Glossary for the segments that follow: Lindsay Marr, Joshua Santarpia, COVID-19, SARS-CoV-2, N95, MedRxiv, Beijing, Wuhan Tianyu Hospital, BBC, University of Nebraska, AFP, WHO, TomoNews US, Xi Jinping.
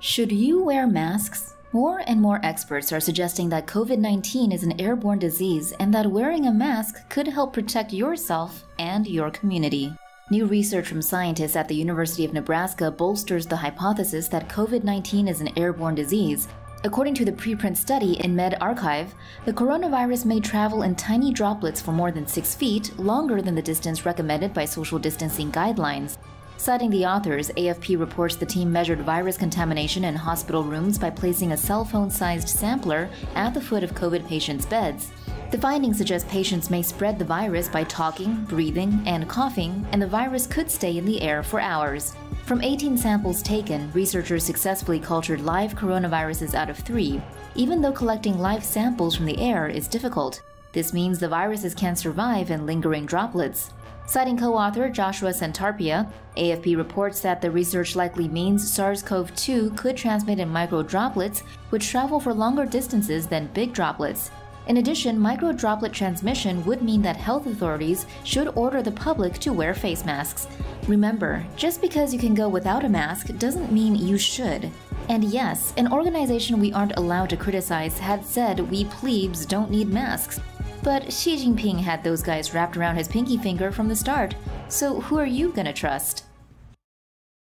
Should you wear masks? More and more experts are suggesting that COVID-19 is an airborne disease and that wearing a mask could help protect yourself and your community. New research from scientists at the University of Nebraska bolsters the hypothesis that COVID-19 is an airborne disease. According to the preprint study in MedRxiv, the coronavirus may travel in tiny droplets for more than 6 feet, longer than the distance recommended by social distancing guidelines. Citing the authors, AFP reports the team measured virus contamination in hospital rooms by placing a cell phone-sized sampler at the foot of COVID patients' beds. The findings suggest patients may spread the virus by talking, breathing, and coughing, and the virus could stay in the air for hours. From 18 samples taken, researchers successfully cultured live coronaviruses out of 3, even though collecting live samples from the air is difficult. This means the viruses can survive in lingering droplets. Citing co-author Joshua Santarpia, AFP reports that the research likely means SARS-CoV-2 could transmit in microdroplets, which travel for longer distances than big droplets. In addition, microdroplet transmission would mean that health authorities should order the public to wear face masks. Remember, just because you can go without a mask doesn't mean you should. And yes, an organization we aren't allowed to criticize had said we plebes don't need masks. But Xi Jinping had those guys wrapped around his pinky finger from the start, so who are you gonna trust?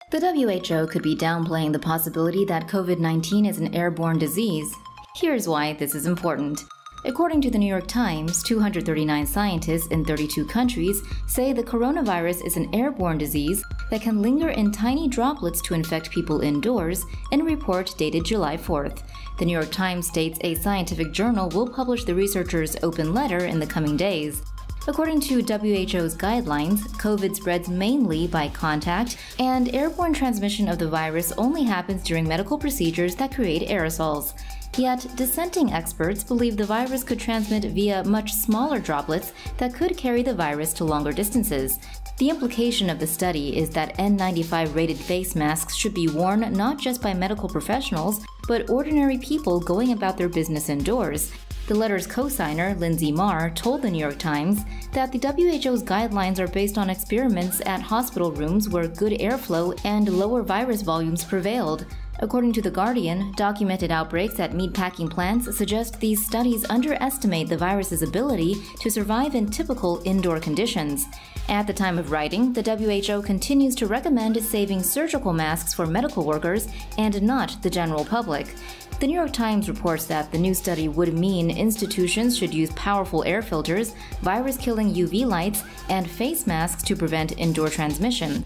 The WHO could be downplaying the possibility that COVID-19 is an airborne disease. Here's why this is important. According to the New York Times, 239 scientists in 32 countries say the coronavirus is an airborne disease that can linger in tiny droplets to infect people indoors, in a report dated July 4th. The New York Times states a scientific journal will publish the researchers' open letter in the coming days. According to WHO's guidelines, COVID spreads mainly by contact, and airborne transmission of the virus only happens during medical procedures that create aerosols. Yet, dissenting experts believe the virus could transmit via much smaller droplets that could carry the virus to longer distances. The implication of the study is that N95-rated face masks should be worn not just by medical professionals, but ordinary people going about their business indoors. The letter's co-signer, Lindsay Marr, told the New York Times that the WHO's guidelines are based on experiments at hospital rooms where good airflow and lower virus volumes prevailed. According to The Guardian, documented outbreaks at meatpacking plants suggest these studies underestimate the virus's ability to survive in typical indoor conditions. At the time of writing, the WHO continues to recommend saving surgical masks for medical workers and not the general public. The New York Times reports that the new study would mean institutions should use powerful air filters, virus-killing UV lights, and face masks to prevent indoor transmission.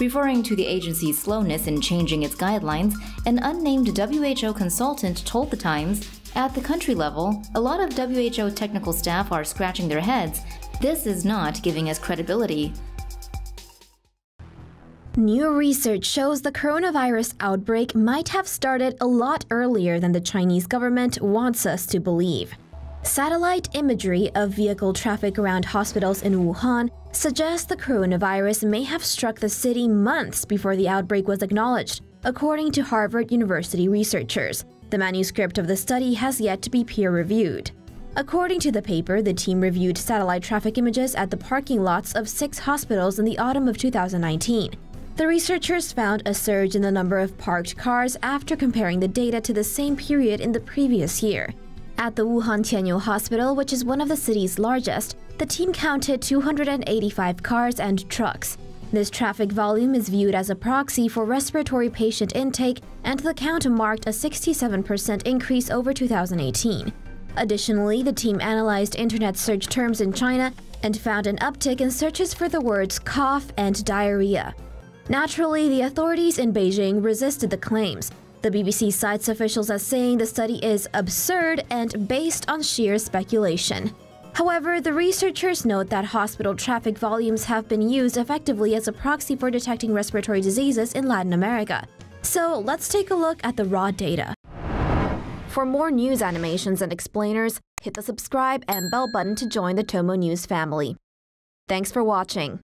Referring to the agency's slowness in changing its guidelines, an unnamed WHO consultant told The Times, "At the country level, a lot of WHO technical staff are scratching their heads. This is not giving us credibility." New research shows the coronavirus outbreak might have started a lot earlier than the Chinese government wants us to believe. Satellite imagery of vehicle traffic around hospitals in Wuhan suggests the coronavirus may have struck the city months before the outbreak was acknowledged, according to Harvard University researchers. The manuscript of the study has yet to be peer-reviewed. According to the paper, the team reviewed satellite traffic images at the parking lots of 6 hospitals in the autumn of 2019. The researchers found a surge in the number of parked cars after comparing the data to the same period in the previous year. At the Wuhan Tianyu Hospital, which is one of the city's largest, the team counted 285 cars and trucks. This traffic volume is viewed as a proxy for respiratory patient intake, and the count marked a 67% increase over 2018. Additionally, the team analyzed internet search terms in China and found an uptick in searches for the words cough and diarrhea. Naturally, the authorities in Beijing resisted the claims. The BBC cites officials as saying the study is absurd and based on sheer speculation. However, the researchers note that hospital traffic volumes have been used effectively as a proxy for detecting respiratory diseases in Latin America. So let's take a look at the raw data. For more news animations and explainers, hit the subscribe and bell button to join the TomoNews family. Thanks for watching.